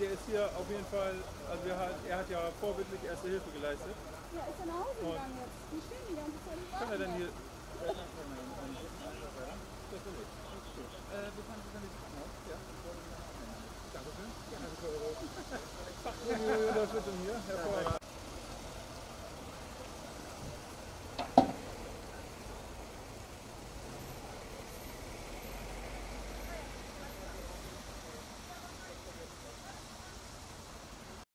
Der ist hier auf jeden Fall, also er hat ja vorbildlich erste Hilfe geleistet. Ja, ist er nach Hause gegangen jetzt? Die stehen die ganze Zeit nicht. Kann er denn hier? Das ist nicht. Wir fahren jetzt in die Krankenhaus. Ja. Dankeschön. Das wird schon hier. Hervorragend.